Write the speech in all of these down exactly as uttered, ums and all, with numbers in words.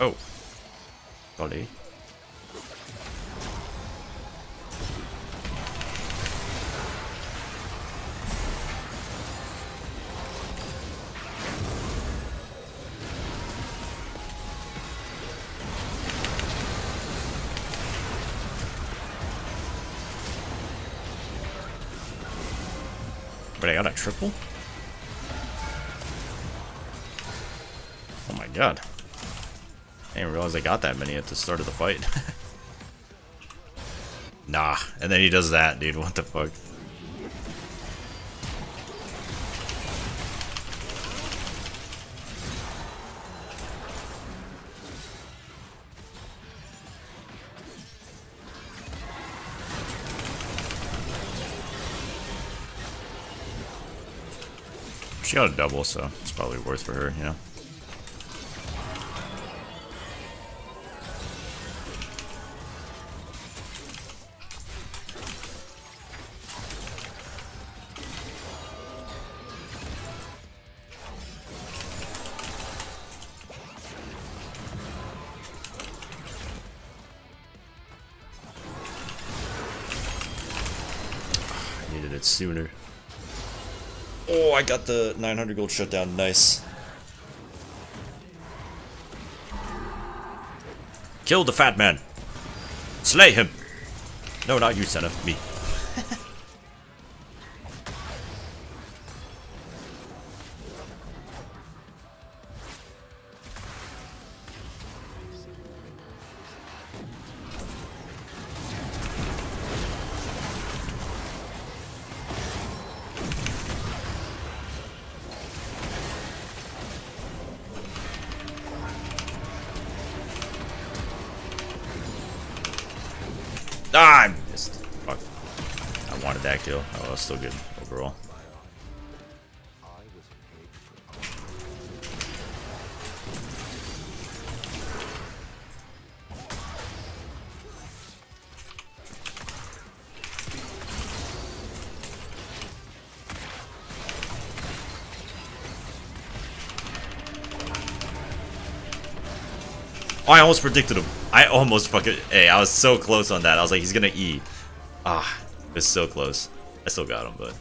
Oh. Golly. But I got a triple? Oh my god. I didn't realize I got that many at the start of the fight. Nah, and then he does that, dude. What the fuck? She got a double, so it's probably worth for her, you know? I needed it sooner. Oh, I got the nine hundred gold shutdown. Nice. Kill the fat man. Slay him. No, not you, Senna. Me. Ah, I missed. Fuck. I wanted that kill. Oh, that was still good overall. Oh, I almost predicted him. I almost fucking... Hey, I was so close on that. I was like, he's gonna E. Ah, it was so close. I still got him, but...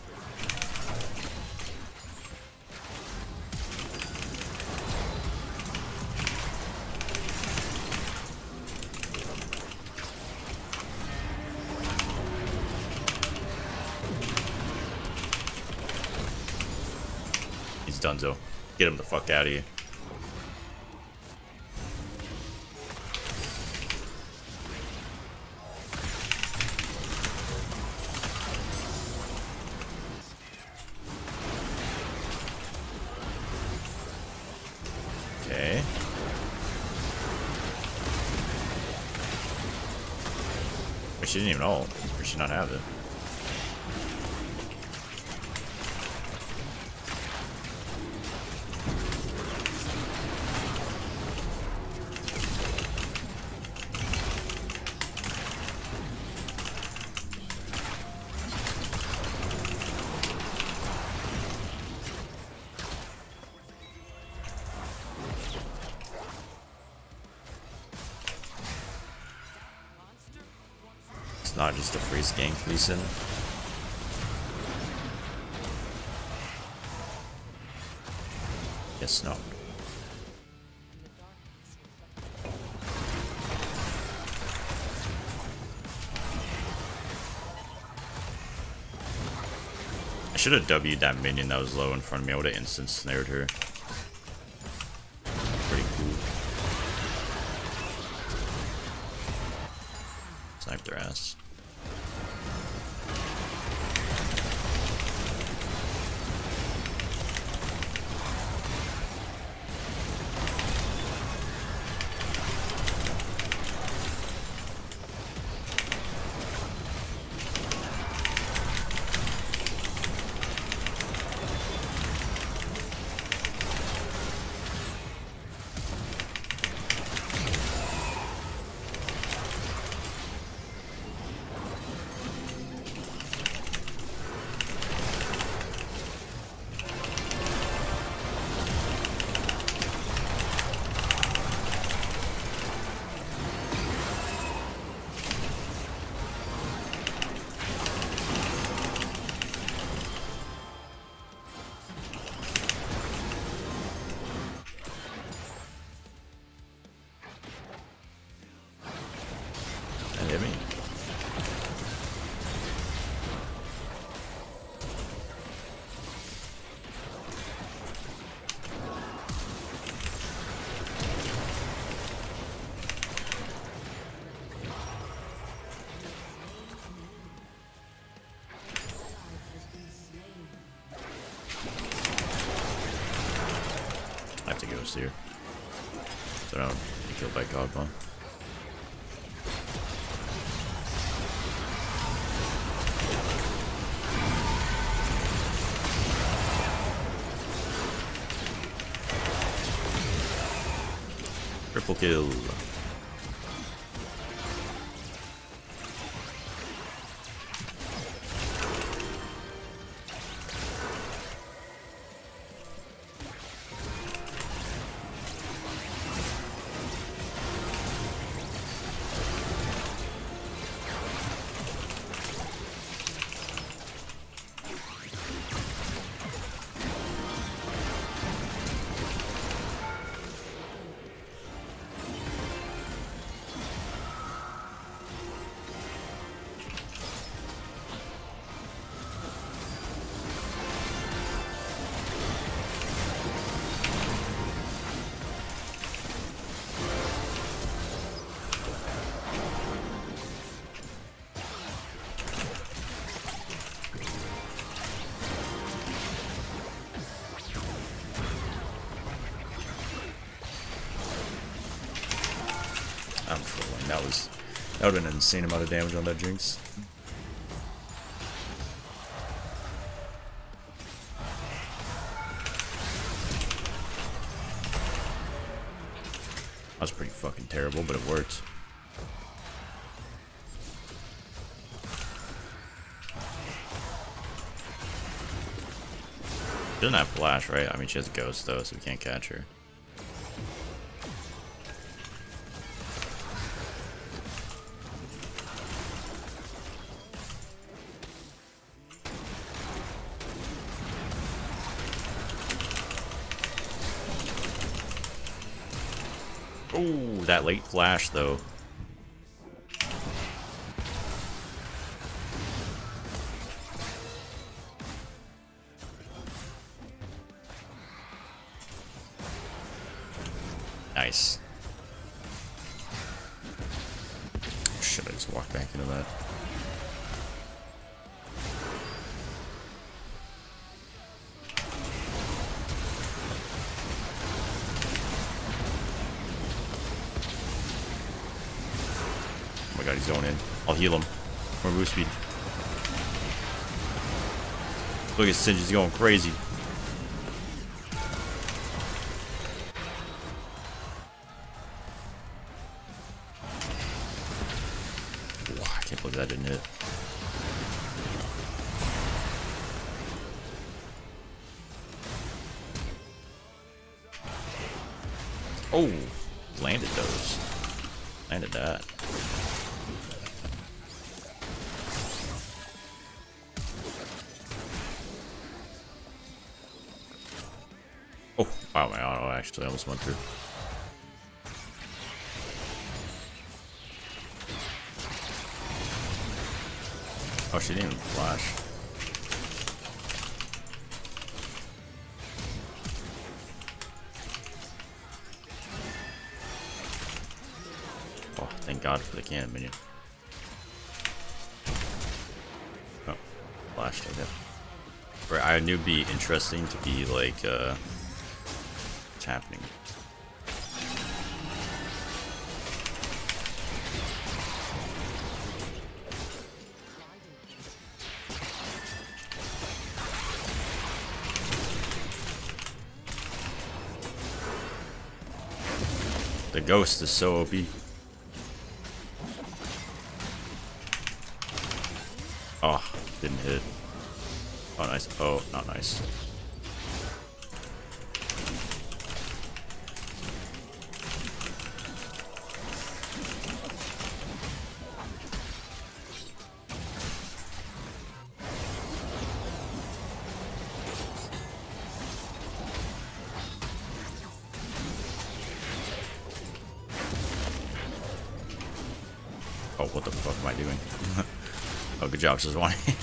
He's donezo. Get him the fuck out of here. Okay. Wait, she didn't even ult. Or she not have it. Not just a freeze gank, Lee Sin. Yes, no. I should have W'd that minion that was low in front of me. I would have instant snared her. Pretty cool. Sniped their ass. just here, so I don't get killed by Cog Bomb. Triple kill. I'm trolling. That was, that would have been an insane amount of damage on that Jinx. That was pretty fucking terrible, but it worked. She doesn't have flash, right? I mean, she has a ghost though, so we can't catch her. Oh, that late flash though. Nice. Should I just walk back into that? God, he's going in. I'll heal him. More move speed. Look at Singe, he's going crazy. Wow, I can't believe that didn't hit. Oh, landed those. Landed that. Oh, wow, my auto actually almost went through. Oh, she didn't even flash. Oh, thank God for the cannon minion. Oh, flashed again. Right, I knew it'd be interesting to be like, uh... happening. The ghost is so O P. Oh, didn't hit. Oh, nice. Oh, not nice. Oh, what the fuck am I doing? Oh, good job, Saswani.